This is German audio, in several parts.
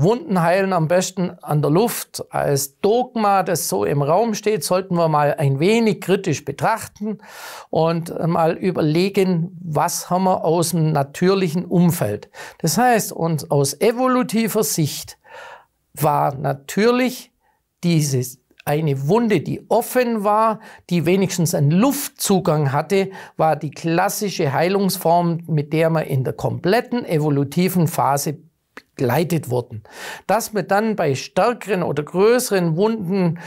Wunden heilen am besten an der Luft als Dogma, das so im Raum steht, sollten wir mal ein wenig kritisch betrachten und mal überlegen, was haben wir aus dem natürlichen Umfeld. Das heißt, und aus evolutiver Sicht war natürlich eine Wunde, die offen war, die wenigstens einen Luftzugang hatte, war die klassische Heilungsform, mit der man in der kompletten evolutiven Phase begleitet wurden. Dass man dann bei stärkeren oder größeren Wunden,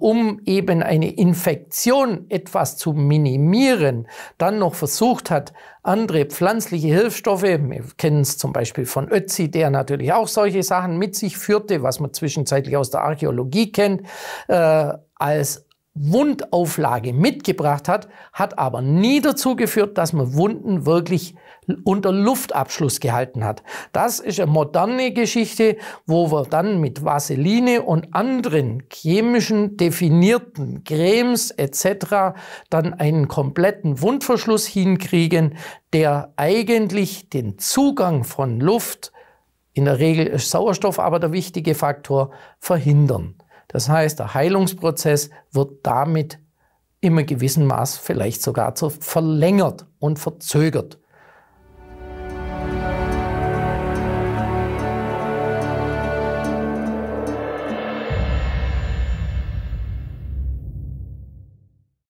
um eben eine Infektion etwas zu minimieren, dann noch versucht hat, andere pflanzliche Hilfsstoffe, wir kennen es zum Beispiel von Ötzi, der natürlich auch solche Sachen mit sich führte, was man zwischenzeitlich aus der Archäologie kennt, als Wundauflage mitgebracht hat, hat aber nie dazu geführt, dass man Wunden wirklich unter Luftabschluss gehalten hat. Das ist eine moderne Geschichte, wo wir dann mit Vaseline und anderen chemischen definierten Cremes etc. dann einen kompletten Wundverschluss hinkriegen, der eigentlich den Zugang von Luft, in der Regel ist Sauerstoff aber der wichtige Faktor, verhindern. Das heißt, der Heilungsprozess wird damit in einem gewissen Maß vielleicht sogar verlängert und verzögert.